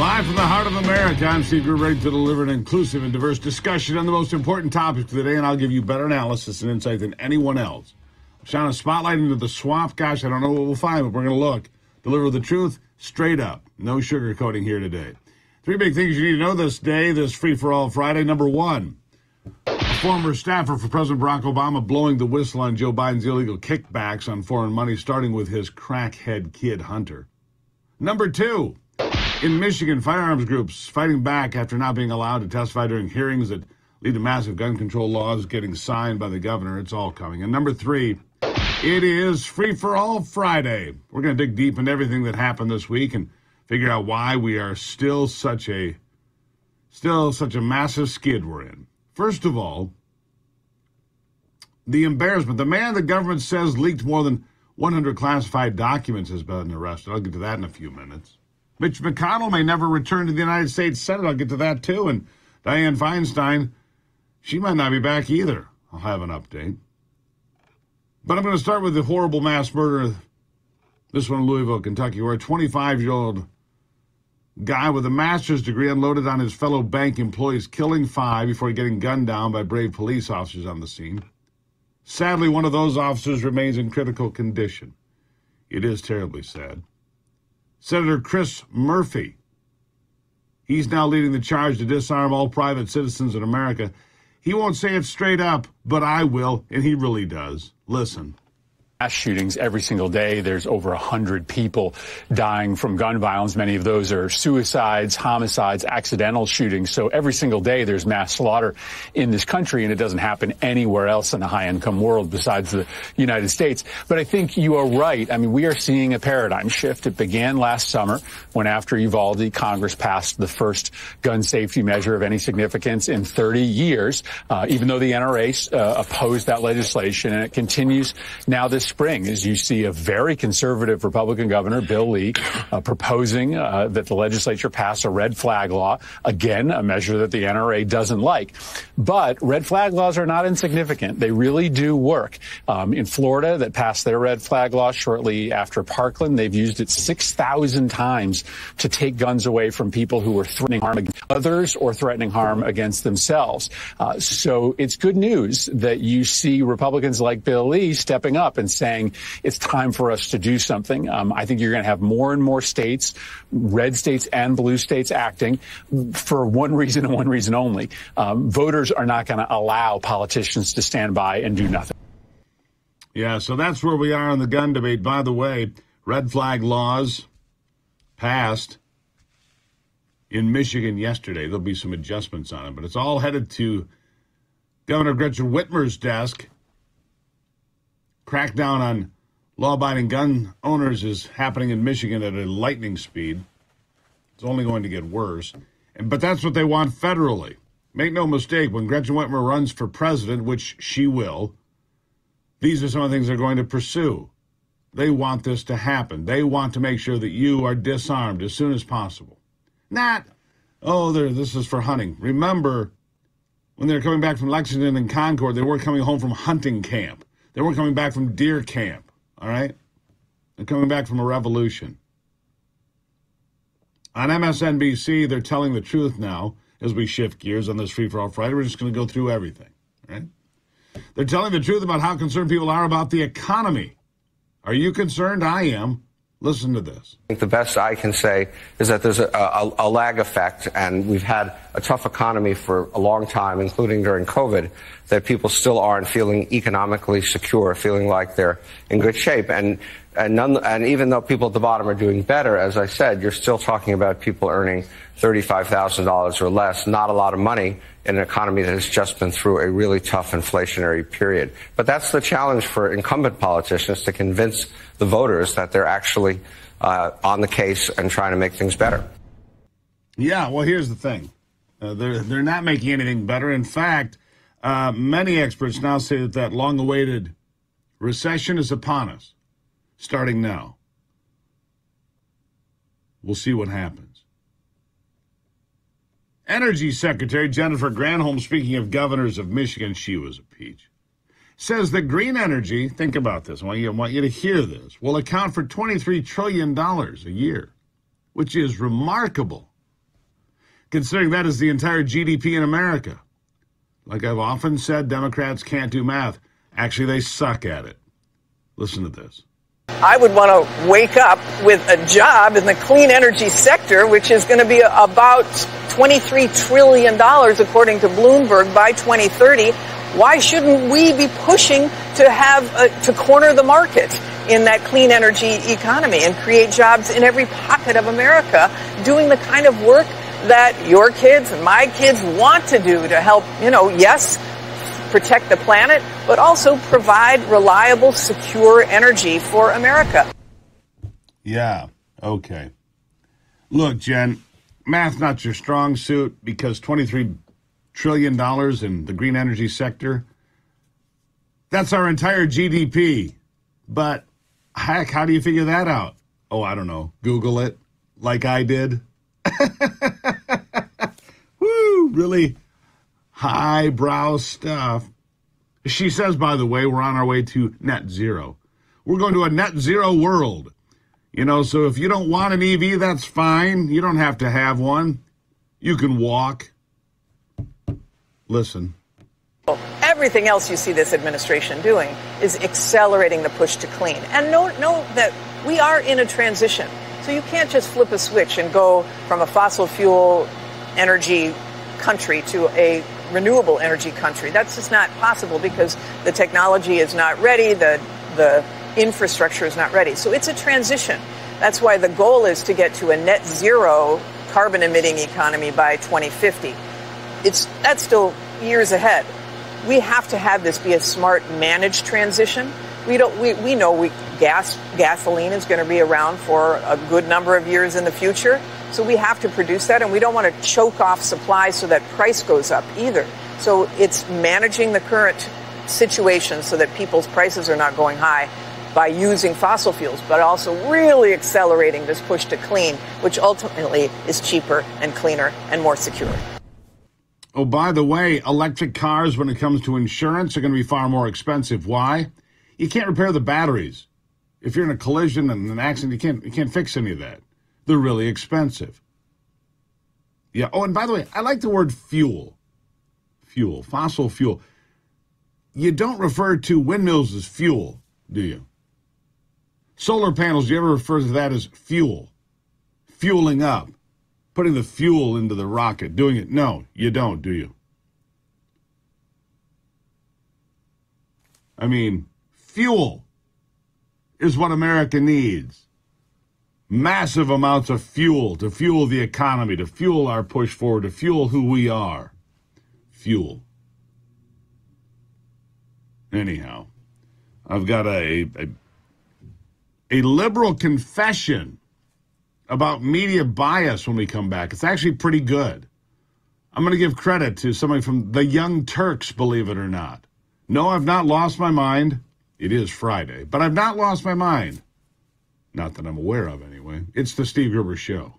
Live from the heart of America, I'm Steve Gruber, ready to deliver an inclusive and diverse discussion on the most important topics today, and I'll give you better analysis and insight than anyone else. I'm shining a spotlight into the swamp. Gosh, I don't know what we'll find, but we're going to look. Deliver the truth straight up. No sugarcoating here today. Three big things you need to know this day, this free-for-all Friday. Number one, a former staffer for President Barack Obama blowing the whistle on Joe Biden's illegal kickbacks on foreign money, starting with his crackhead kid, Hunter. Number two, in Michigan, firearms groups fighting back after not being allowed to testify during hearings that lead to massive gun control laws getting signed by the governor. It's all coming. And number three, it is Free for All Friday. We're going to dig deep into everything that happened this week and figure out why we are still such a massive skid we're in. First of all, the embarrassment. The man the government says leaked more than 100 classified documents has been arrested. I'll get to that in a few minutes. Mitch McConnell may never return to the United States Senate. I'll get to that, too. And Dianne Feinstein, she might not be back either. I'll have an update. But I'm going to start with the horrible mass murder, this one in Louisville, Kentucky, where a 25-year-old guy with a master's degree unloaded on his fellow bank employees, killing five before getting gunned down by brave police officers on the scene. Sadly, one of those officers remains in critical condition. It is terribly sad. Senator Chris Murphy, he's now leading the charge to disarm all private citizens in America. He won't say it straight up, but I will, and he really does. Listen. Mass shootings every single day. There's over 100 people dying from gun violence. Many of those are suicides, homicides, accidental shootings. So every single day there's mass slaughter in this country, and it doesn't happen anywhere else in the high-income world besides the United States. But I think you are right. I mean, we are seeing a paradigm shift. It began last summer when, after Uvalde, Congress passed the first gun safety measure of any significance in 30 years, even though the NRA opposed that legislation, and it continues now this spring as you see a very conservative Republican governor, Bill Lee, proposing that the legislature pass a red flag law, again, a measure that the NRA doesn't like. But red flag laws are not insignificant. They really do work. In Florida, that passed their red flag law shortly after Parkland, they've used it 6,000 times to take guns away from people who were threatening harm against others or threatening harm against themselves. So it's good news that you see Republicans like Bill Lee stepping up and saying it's time for us to do something. I think you're going to have more and more states, red states and blue states, acting for one reason and one reason only. Voters are not going to allow politicians to stand by and do nothing. Yeah, so that's where we are on the gun debate. By the way, red flag laws passed in Michigan yesterday. There'll be some adjustments on it, but it's all headed to Governor Gretchen Whitmer's desk. Crackdown on law-abiding gun owners is happening in Michigan at a lightning speed. It's only going to get worse. But that's what they want federally. Make no mistake, when Gretchen Whitmer runs for president, which she will, these are some of the things they're going to pursue. They want this to happen. They want to make sure that you are disarmed as soon as possible. Not, oh, this is for hunting. Remember, when they were coming back from Lexington and Concord, they weren't coming home from hunting camp. They weren't coming back from deer camp, all right? They're coming back from a revolution. On MSNBC, they're telling the truth now as we shift gears on this Free for All Friday. We're just going to go through everything, all right? They're telling the truth about how concerned people are about the economy. Are you concerned? I am. Listen to this. I think the best I can say is that there's a lag effect, and we've had a tough economy for a long time, including during COVID, that people still aren't feeling economically secure, feeling like they're in good shape. And even though people at the bottom are doing better, as I said, you're still talking about people earning $35,000 or less, not a lot of money in an economy that has just been through a really tough inflationary period. But that's the challenge for incumbent politicians, to convince the voters that they're actually on the case and trying to make things better. Yeah, well, here's the thing. They're not making anything better. In fact, many experts now say that long-awaited recession is upon us, starting now. We'll see what happens. Energy Secretary Jennifer Granholm, speaking of governors of Michigan, she was a peach, says that green energy, think about this, I want you to hear this, will account for $23 trillion a year, which is remarkable. considering that is the entire GDP in America. Like I've often said, Democrats can't do math. Actually, they suck at it. Listen to this. I would want to wake up with a job in the clean energy sector, which is going to be about $23 trillion, according to Bloomberg, by 2030. Why shouldn't we be pushing to corner the market in that clean energy economy and create jobs in every pocket of America, doing the kind of work that your kids and my kids want to do to help, you know, yes, protect the planet, but also provide reliable, secure energy for America. Yeah, okay. Look, Jen, math's not your strong suit because $23 trillion in the green energy sector, that's our entire GDP. But heck, how do you figure that out? Oh, I don't know. Google it like I did. Woo, really highbrow stuff. She says, by the way, we're on our way to net zero. We're going to a net zero world. You know, so if you don't want an EV, that's fine. You don't have to have one. You can walk. Listen. Everything else you see this administration doing is accelerating the push to clean. And know that we are in a transition. So you can't just flip a switch and go from a fossil fuel energy country to a renewable energy country. That's just not possible because the technology is not ready, the infrastructure is not ready. So it's a transition. That's why the goal is to get to a net zero carbon emitting economy by 2050. That's still years ahead. We have to have this be a smart, managed transition. Gasoline is going to be around for a good number of years in the future. So we have to produce that, and we don't want to choke off supply so that price goes up either. So it's managing the current situation so that people's prices are not going high by using fossil fuels, but also really accelerating this push to clean, which ultimately is cheaper and cleaner and more secure. Oh, by the way, electric cars, when it comes to insurance, are going to be far more expensive. Why? You can't repair the batteries. If you're in a collision and an accident, you can't fix any of that. They're really expensive. Yeah. Oh, and by the way, I like the word fuel. Fuel, fossil fuel. You don't refer to windmills as fuel, do you? Solar panels, do you ever refer to that as fuel? Fueling up, putting the fuel into the rocket, doing it. No, you don't, do you? I mean, fuel is what America needs. Massive amounts of fuel to fuel the economy, to fuel our push forward, to fuel who we are. Fuel. Anyhow, I've got a liberal confession about media bias when we come back. It's actually pretty good. I'm going to give credit to somebody from the Young Turks, believe it or not. No, I've not lost my mind. It is Friday, but I've not lost my mind. Not that I'm aware of, anyway. It's the Steve Gruber Show.